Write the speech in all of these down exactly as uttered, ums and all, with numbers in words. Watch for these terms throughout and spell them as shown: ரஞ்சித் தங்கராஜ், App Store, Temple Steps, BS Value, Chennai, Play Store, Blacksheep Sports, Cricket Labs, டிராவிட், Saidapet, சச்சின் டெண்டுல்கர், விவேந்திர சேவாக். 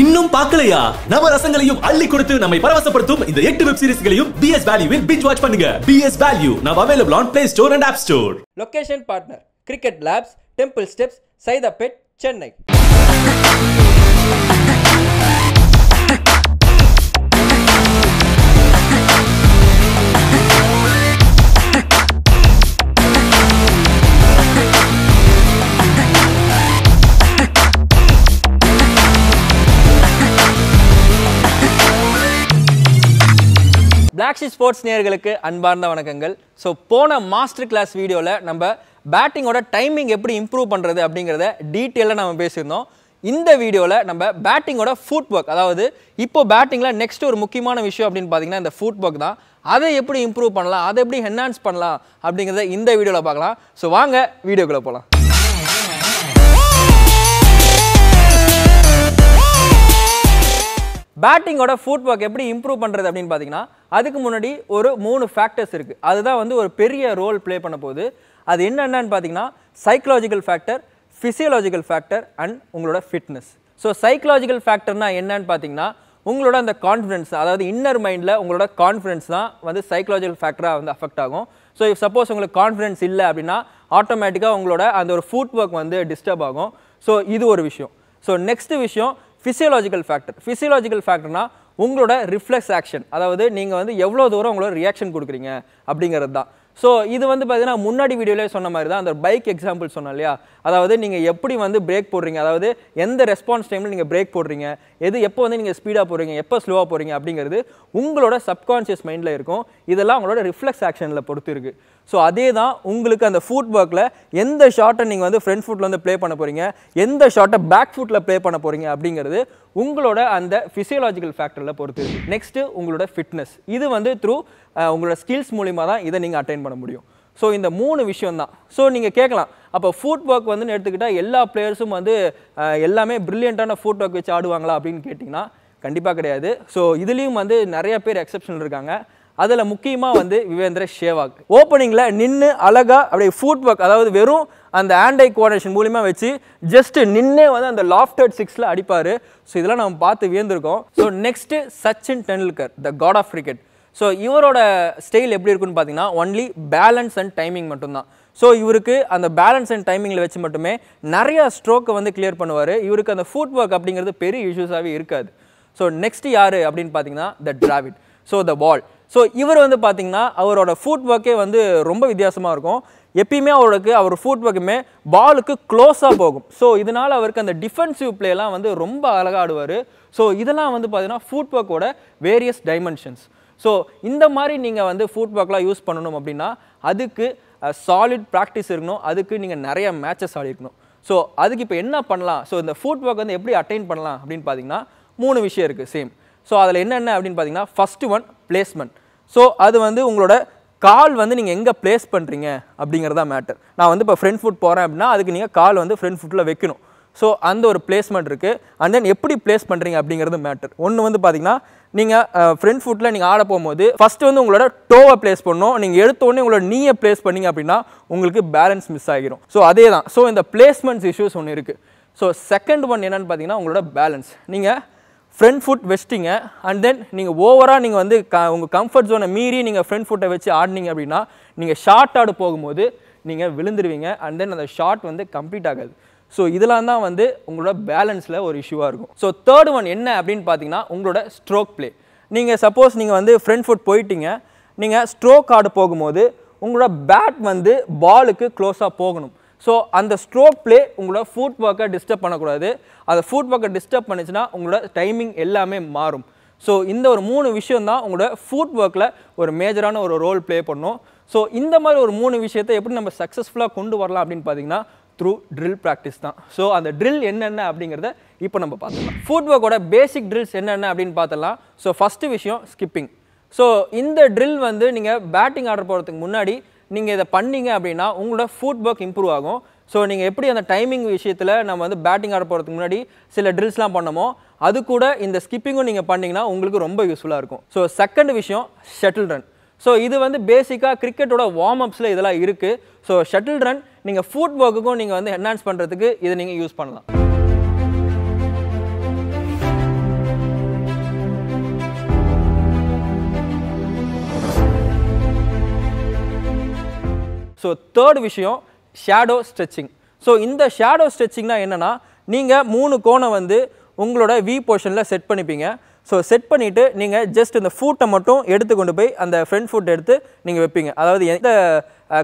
இன்னும் பார்க்கலையா? நம்ம ரசங்களையும் அள்ளி கொடுத்து நம்மை பரவசப்படுத்தும் இந்த எட்டு வெப் சீரிஸ்களையும் B S Value வில் binge watch பண்ணுங்க. B S Value now available on Play Store and App Store. Location partner: Cricket Labs, Temple Steps, Saidapet, Chennai. Black Sheep Sports நேயர்களுக்கு அன்பார்ந்த வணக்கங்கள். So போன மாஸ்டர் கிளாஸ் வீடியோல நம்ம பேட்டிங்கோட timing எப்படி improve பண்றது அப்படிங்கறத டீடைலா நாம பேசியிருந்தோம். இந்த வீடியோல நம்ம பேட்டிங்கோட ஃபுட் வர்க், அதாவது இப்போ பேட்டிங்ல நெக்ஸ்ட் ஒரு முக்கியமான விஷயம் அப்படினு பாத்தீங்கன்னா இந்த ஃபுட் வர்க் தான். அதை எப்படி இம்ப்ரூவ் பண்ணலாம், அதை எப்படி என்ஹான்ஸ் பண்ணலாம் அப்படிங்கறத இந்த வீடியோல பார்க்கலாம். So வாங்க வீடியோக்குள்ள போலாம். பேட்டிங்கோட ஃபுட் வர்க் எப்படி இம்ப்ரூவ் பண்ணுறது அப்படின்னு பார்த்தீங்கன்னா அதுக்கு முன்னாடி ஒரு மூணு ஃபேக்டர்ஸ் இருக்குது. அதுதான் வந்து ஒரு பெரிய ரோல் ப்ளே பண்ண போகுது. அது என்னென்னு பார்த்தீங்கன்னா psychological factor, physiological factor and உங்களோட ஃபிட்னஸ். ஸோ சைக்கலாஜிக்கல் ஃபேக்டர்னால் என்னன்னு பார்த்தீங்கன்னா உங்களோட அந்த கான்ஃபிடன்ஸ், அதாவது இன்னர் மைண்டில் உங்களோட கான்ஃபிடன்ஸ் தான் வந்து சைக்கலாஜிக்கல் ஃபேக்டராக வந்து அஃபெக்ட் ஆகும். ஸோ இஃப் சப்போஸ் உங்களுக்கு கான்ஃபிடன்ஸ் இல்லை அப்படின்னா ஆட்டோமேட்டிக்காக உங்களோட அந்த ஒரு ஃபுட் வர்க் வந்து டிஸ்டர்ப் ஆகும். ஸோ இது ஒரு விஷயம். ஸோ நெக்ஸ்ட் விஷயம் physiological factor. physiological factorனா உங்களோட reflex action, அதாவது நீங்கள் வந்து எவ்வளோ தூரம் உங்களோட ரியாக்ஷன் கொடுக்குறீங்க அப்படிங்கிறது தான். ஸோ இது வந்து பார்த்தீங்கன்னா முன்னாடி வீடியோலேயே சொன்ன மாதிரி தான், அந்த பைக் எக்ஸாம்பிள் சொன்னோம் இல்லையா, அதாவது நீங்கள் எப்படி வந்து பிரேக் போடுறீங்க, அதாவது எந்த ரெஸ்பான்ஸ் டைமில் நீங்கள் பிரேக் போடுறீங்க, எது எப்போ வந்து நீங்கள் ஸ்பீடாக போகிறீங்க, எப்போ ஸ்லோவாக போகிறீங்க அப்படிங்கிறது உங்களோட சப்கான்ஷியஸ் மைண்டில் இருக்கும். இதெல்லாம் உங்களோட ரிஃப்ளெக்ஸ் ஆக்ஷனில் பொறுத்து இருக்குது. ஸோ அதே தான் உங்களுக்கு அந்த ஃபுட் வர்க்கில் எந்த ஷாட்டை நீங்கள் வந்து ஃப்ரண்ட் ஃபுட்டில் வந்து ப்ளே பண்ண போகிறீங்க, எந்த ஷாட்டை பேக் ஃபுட்டில் ப்ளே பண்ண போகிறீங்க அப்படிங்கிறது உங்களோட அந்த ஃபிசியலாஜிக்கல் ஃபேக்டரில் பொறுத்து. நெக்ஸ்ட்டு உங்களோட ஃபிட்னஸ், இது வந்து த்ரூ உங்களோட ஸ்கில்ஸ் மூலிமா தான் இதை நீங்கள் அட்டைன் பண்ண முடியும். ஸோ இந்த மூணு விஷயம் தான். ஸோ நீங்கள் கேட்கலாம், அப்போ ஃபுட் வர்க் வந்து எடுத்துக்கிட்டால் எல்லா பிளேயர்ஸும் வந்து எல்லாமே பிரில்லியண்ட்டான ஃபுட் வர்க் வச்சு ஆடுவாங்களா அப்படின்னு கேட்டிங்கன்னா கண்டிப்பாக கிடையாது. ஸோ இதுலேயும் வந்து நிறைய பேர் எக்ஸப்ஷன் இருக்காங்க. அதில் முக்கியமாக வந்து விவேந்திர சேவாக் ஓப்பனிங்கில் நின்று அழகாக அப்படியே ஃபுட் வர்க், அதாவது வெறும் அந்த ஆண்டை கோஆர்டினேஷன் மூலிமா வச்சு ஜஸ்ட்டு நின்னே வந்து அந்த லாஃப்டட் சிக்ஸில் அடிப்பார். ஸோ இதெல்லாம் நம்ம பார்த்து வியந்திருக்கோம். So next சச்சின் டெண்டுல்கர், the god of cricket. So இவரோட ஸ்டைல் எப்படி இருக்குன்னு பார்த்தீங்கன்னா ஒன்லி பேலன்ஸ் அண்ட் டைமிங் மட்டும்தான். ஸோ இவருக்கு அந்த பேலன்ஸ் அண்ட் டைமிங்கில் வச்சு மட்டுமே நிறையா ஸ்ட்ரோக்கை வந்து கிளியர் பண்ணுவார். இவருக்கு அந்த ஃபுட் வர்க் அப்படிங்கிறது பெரிய இஷ்யூஸாகவே இருக்காது. ஸோ நெக்ஸ்ட்டு யார் அப்படின்னு பார்த்தீங்கன்னா the டிராவிட், so the ball. So இவர் வந்து பார்த்திங்கன்னா அவரோட ஃபுட் வர்க்கே வந்து ரொம்ப வித்தியாசமாக இருக்கும். எப்பயுமே அவருக்கு அவர் ஃபுட் வர்க்குமே பாலுக்கு க்ளோஸாக போகும். ஸோ இதனால் அவருக்கு அந்த டிஃபென்சிவ் பிளேலாம் வந்து ரொம்ப அழகாக ஆடுவார். ஸோ இதெல்லாம் வந்து பார்த்திங்கன்னா ஃபுட் வர்க்கோட வேரியஸ் டைமென்ஷன்ஸ். ஸோ இந்த மாதிரி நீங்கள் வந்து ஃபுட் வர்க்லாம் யூஸ் பண்ணணும் அப்படின்னா அதுக்கு சாலிட் ப்ராக்டிஸ் இருக்கணும், அதுக்கு நீங்கள் நிறைய மேட்சஸ் ஆடிருக்கணும். ஸோ அதுக்கு இப்போ என்ன பண்ணலாம், ஸோ இந்த ஃபுட் வர்க் வந்து எப்படி அட்டைன் பண்ணலாம் அப்படின்னு பார்த்தீங்கன்னா மூணு விஷயம் இருக்குது சேம். ஸோ அதில் என்னென்ன அப்படின்னு பார்த்தீங்கன்னா ஃபஸ்ட்டு ஒன் பிளேஸ்மெண்ட். ஸோ அது வந்து உங்களோட கால் வந்து நீங்கள் எங்கே பிளேஸ் பண்ணுறீங்க அப்படிங்கிறதா மேட்டர். நான் வந்து இப்போ ஃப்ரண்ட் ஃபுட் போகிறேன் அப்படின்னா அதுக்கு நீங்கள் கால் வந்து ஃப்ரண்ட் ஃபுட்டில் வைக்கணும். ஸோ அந்த ஒரு பிளேஸ்மெண்ட் இருக்குது. அண்ட் தென் எப்படி பிளேஸ் பண்ணுறீங்க அப்படிங்கிறது மேட்டர். ஒன்று வந்து பார்த்தீங்கன்னா நீங்கள் ஃப்ரண்ட் ஃபுட்டில் நீங்கள் ஆட போகும்போது ஃபஸ்ட்டு வந்து உங்களோட டோவை பிளேஸ் பண்ணணும். நீங்கள் எடுத்தோடனே உங்களோட நீயை பிளேஸ் பண்ணிங்க அப்படின்னா உங்களுக்கு பேலன்ஸ் மிஸ் ஆகிரும். ஸோ அதே தான். ஸோ இந்த பிளேஸ்மெண்ட்ஸ் இஷ்யூஸ் ஒன்று இருக்குது. ஸோ செகண்ட் ஒன் என்னென்னு பார்த்தீங்கன்னா உங்களோட பேலன்ஸ். நீங்கள் ஃப்ரண்ட் ஃபுட் வச்சிட்டிங்க அண்ட் தென் நீங்கள் ஓவராக நீங்கள் வந்து க உங்கள் கம்ஃபர்ட் ஜோனை மீறி நீங்கள் ஃப்ரண்ட் ஃபுட்டை வச்சு ஆடினீங்க அப்படின்னா நீங்கள் ஷார்ட் ஆடு போகும்போது நீங்கள் விழுந்துருவீங்க. அண்ட் தென் அந்த ஷார்ட் வந்து கம்ப்ளீட் ஆகாது. ஸோ இதெல்லாம் தான் வந்து உங்களோட பேலன்ஸில் ஒரு இஷ்யூவாக இருக்கும். ஸோ தேர்ட் ஒன் என்ன அப்படின்னு பார்த்தீங்கன்னா உங்களோட ஸ்ட்ரோக் ப்ளே. நீங்கள் சப்போஸ் நீங்கள் வந்து ஃப்ரண்ட் ஃபுட் போயிட்டீங்க, நீங்கள் ஸ்ட்ரோக் ஆடு போகும்போது உங்களோட பேட் வந்து பாலுக்கு க்ளோஸாக போகணும். ஸோ அந்த ஸ்ட்ரோக் ப்ளே உங்களோட ஃபுட் வர்க்கை டிஸ்டர்ப் பண்ணக்கூடாது. அந்த ஃபுட் வர்க்கை டிஸ்டர்ப் பண்ணிச்சுன்னா உங்களோட டைமிங் எல்லாமே மாறும். ஸோ இந்த ஒரு மூணு விஷயந்தான் உங்களோட ஃபுட் வர்க்கில் ஒரு மேஜரான ஒரு ரோல் ப்ளே பண்ணும். ஸோ இந்த மாதிரி ஒரு மூணு விஷயத்தை எப்படி நம்ம சக்ஸஸ்ஃபுல்லாக கொண்டு வரலாம் அப்படின்னு பார்த்தீங்கன்னா த்ரூ ட்ரில் ப்ராக்டிஸ் தான். ஸோ அந்த ட்ரில் என்னென்ன அப்படிங்கிறத இப்போ நம்ம பார்த்துக்கலாம். ஃபுட் வர்க்கோட பேசிக் ட்ரில்ஸ் என்னென்ன அப்படின்னு பார்த்தலாம். ஸோ ஃபஸ்ட்டு விஷயம் ஸ்கிப்பிங். ஸோ இந்த ட்ரில் வந்து நீங்கள் பேட்டிங் ஆட போகிறதுக்கு முன்னாடி நீங்கள் இதை பண்ணிங்க அப்படின்னா உங்களோட ஃபுட் வர்க் இம்ப்ரூவ் ஆகும். ஸோ நீங்கள் எப்படி அந்த டைமிங் விஷயத்தில் நம்ம வந்து பேட்டிங் ஆட போகிறதுக்கு முன்னாடி சில ட்ரில்ஸ்லாம் பண்ணமோ அது கூட இந்த ஸ்கிப்பிங்கும் நீங்கள் பண்ணிங்கன்னா உங்களுக்கு ரொம்ப யூஸ்ஃபுல்லாக இருக்கும். ஸோ செகண்ட் விஷயம் ஷட்டில் ரன். ஸோ இது வந்து பேசிக்காக கிரிக்கெட்டோட வார்ம் அப்ஸில் இதெல்லாம் இருக்குது. ஸோ ஷட்டில் ரன் நீங்கள் ஃபுட் வர்க்குக்கும் நீங்கள் வந்து என்ஹான்ஸ் பண்ணுறதுக்கு இதை நீங்கள் யூஸ் பண்ணலாம். So, third விஷயம் shadow stretching. So, இந்த shadow stretching நான் என்னனா நீங்கள் மூணு கோண வந்து உங்களோட V positionல set பண்ணிப்பீங்க. So, set பண்ணிட்டு நீங்கள் just இந்த foot மட்டும் எடுத்து கொண்டு போய் அந்த front foot எடுத்து நீங்கள் வைப்பீங்க. அதாவது எந்த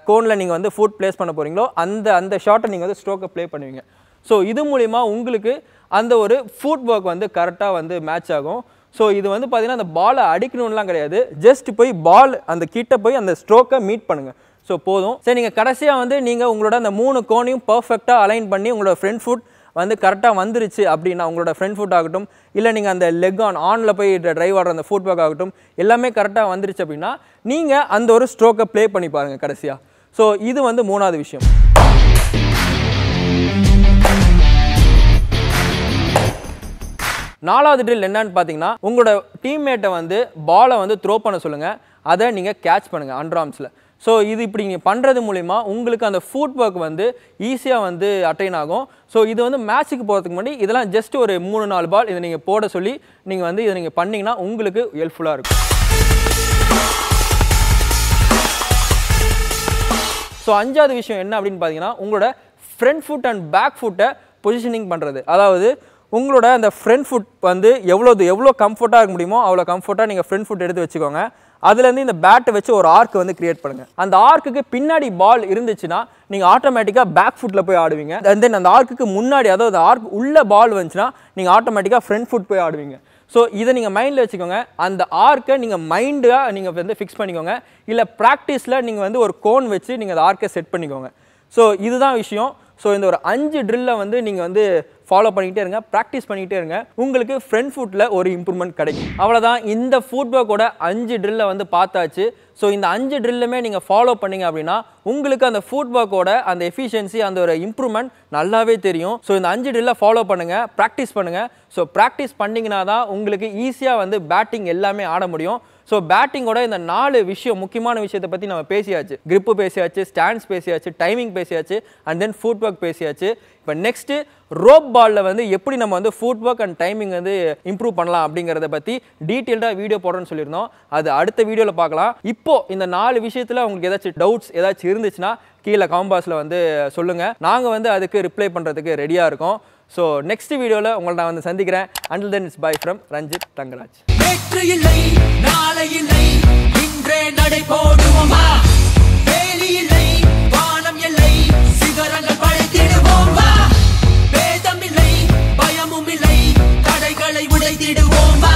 கோணில் நீங்கள் வந்து foot place பண்ண போறீங்களோ அந்த அந்த ஷாட்டை நீங்கள் வந்து ஸ்ட்ரோக்கை ப்ளே பண்ணுவீங்க. So, இது மூலமா உங்களுக்கு அந்த ஒரு foot work வந்து கரெக்டா வந்து மேட்ச் ஆகும். So, இது வந்து பார்த்தீங்கன்னா அந்த பாலை அடிக்கணும்லாம் கிடையாது. ஜஸ்ட் போய் பால் அந்த கிட்ட போய் அந்த ஸ்ட்ரோக்கை மீட் பண்ணுங்க. ஸோ போதும். சரி, நீங்கள் கடைசியாக வந்து நீங்கள் உங்களோட அந்த மூணு கோனையும் பர்ஃபெக்டாக அலைன் பண்ணி உங்களோட ஃப்ரண்ட் ஃபுட் வந்து கரெக்டாக வந்துருச்சு அப்படின்னா உங்களோட ஃப்ரண்ட் ஃபுட் ஆகட்டும், இல்லை நீங்கள் அந்த லெக் ஆன் ஆனில் போய் ட்ரைவ் ஆடுற அந்த ஃபுட் ஒர்க் ஆகட்டும், எல்லாமே கரெக்டாக வந்துருச்சு அப்படின்னா நீங்கள் அந்த ஒரு ஸ்ட்ரோக்கை ப்ளே பண்ணி பாருங்கள் கடைசியாக. ஸோ இது வந்து மூணாவது விஷயம். நாலாவது ட்ரில் என்னன்னு பார்த்தீங்கன்னா உங்களோட டீம்மேட்டை வந்து பாலை வந்து த்ரோ பண்ண சொல்லுங்கள், அதை நீங்கள் கேட்ச் பண்ணுங்கள் அண்டர் ஆர்ம்ஸில். ஸோ இது இப்படி நீங்கள் பண்ணுறது மூலிமா உங்களுக்கு அந்த ஃபுட் ஒர்க் வந்து ஈஸியாக வந்து அட்டைன் ஆகும். ஸோ இது வந்து மேட்ச்சுக்கு போகிறதுக்கு முன்னாடி இதெல்லாம் ஜஸ்ட் ஒரு மூணு நாலு பால் இதை நீங்கள் போட சொல்லி நீங்கள் வந்து இதை நீங்கள் பண்ணிங்கன்னா உங்களுக்கு ஹெல்ப்ஃபுல்லாக இருக்கும். ஸோ அஞ்சாவது விஷயம் என்ன அப்படின்னு பார்த்தீங்கன்னா உங்களோட ஃப்ரண்ட் ஃபுட் அண்ட் பேக் ஃபுட்டை பொசிஷனிங் பண்ணுறது. அதாவது உங்களோட அந்த ஃப்ரண்ட் ஃபுட் வந்து எவ்வளோ எவ்வளோ கம்ஃபர்ட்டாக இருக்க முடியுமோ அவ்வளோ கம்ஃபர்ட்டாக நீங்கள் ஃப்ரண்ட் ஃபுட் எடுத்து வச்சுக்கோங்க. அதுலேருந்து இந்த பேட்டை வச்சு ஒரு ஆர்க் வந்து கிரியேட் பண்ணுங்கள். அந்த ஆர்க்குக்கு பின்னாடி பால் இருந்துச்சுன்னா நீங்கள் ஆட்டோமேட்டிக்காக பேக் ஃபுட்டில் போய் ஆடுவீங்க. அண்ட் தென் அந்த ஆர்க்குக்கு முன்னாடி அதாவது ஆர்க் உள்ள பால் வந்துச்சுன்னா நீங்கள் ஆட்டோமேட்டிக்காக ஃப்ரண்ட் ஃபுட் போய் ஆடுவீங்க. ஸோ இதை நீங்கள் மைண்டில் வச்சுக்கோங்க. அந்த ஆர்க்கை நீங்கள் மைண்டாக நீங்கள் வந்து ஃபிக்ஸ் பண்ணிக்கோங்க, இல்லை ப்ராக்டிஸில் நீங்கள் வந்து ஒரு கோன் வச்சு நீங்கள் அந்த ஆர்க்கை செட் பண்ணிக்கோங்க. ஸோ இதுதான் விஷயம். ஸோ இந்த ஒரு அஞ்சு ட்ரில்லை வந்து நீங்கள் வந்து ஃபாலோ பண்ணிக்கிட்டே இருங்க, ப்ராக்டிஸ் பண்ணிக்கிட்டே இருங்க, உங்களுக்கு ஃப்ரண்ட் ஃபுட்டில் ஒரு இம்ப்ரூவ்மெண்ட் கிடைக்கும். அவ்வளோதான். இந்த ஃபுட் ஒர்க்கோட அஞ்சு ட்ரில்லை வந்து பார்த்தாச்சு. ஸோ இந்த அஞ்சு ட்ரில்லுமே நீங்கள் ஃபாலோ பண்ணிங்க அப்படின்னா உங்களுக்கு அந்த ஃபுட் ஒர்க்கோட அந்த எஃபிஷியன்சி அந்த ஒரு இம்ப்ரூவ்மெண்ட் நல்லாவே தெரியும். ஸோ இந்த அஞ்சு ட்ரில்லை ஃபாலோ பண்ணுங்கள், ப்ராக்டிஸ் பண்ணுங்கள். ஸோ ப்ராக்டிஸ் பண்ணிங்கன்னா தான் உங்களுக்கு ஈஸியாக வந்து பேட்டிங் எல்லாமே ஆட முடியும். ஸோ பேட்டிங்கோட இந்த நாலு விஷயம் முக்கியமான விஷயத்தை பற்றி நம்ம பேசியாச்சு. கிரிப்பு பேசியாச்சு, ஸ்டாண்ட்ஸ் பேசியாச்சு, டைமிங் பேசியாச்சு, அண்ட் தென் ஃபுட் ஒர்க் பேசியாச்சு. இப்போ நெக்ஸ்ட்டு ரோப் பாலில் வந்து எப்படி நம்ம வந்து ஃபுட் ஒர்க் அண்ட் டைமிங் வந்து இம்ப்ரூவ் பண்ணலாம் அப்படிங்கிறத பற்றி டீட்டெயில்டாக வீடியோ போடுறோன்னு சொல்லியிருந்தோம். அது அடுத்த வீடியோவில் பார்க்கலாம். இப்போது இந்த நாலு விஷயத்தில் உங்களுக்கு ஏதாச்சும் டவுட்ஸ் ஏதாச்சும் இருந்துச்சுன்னா கீழே கமெண்ட் பாக்ஸில் வந்து சொல்லுங்கள். நாங்கள் வந்து அதுக்கு ரிப்ளை பண்ணுறதுக்கு ரெடியாக இருக்கோம். ஸோ நெக்ஸ்ட் வீடியோவில் உங்களை நான் வந்து சந்திக்கிறேன். Until then it's bye from ரஞ்சித் தங்கராஜ். நேற்று இல்லை நாளை இல்லை இன்றே நடை போடுவோமா, வேலி இல்லை வானம் இல்லை சிகரங்கள் படைத்திடுவோமா, வேதம் இல்லை பயமும் இல்லை தடைகளை உடைத்திடுவோமா.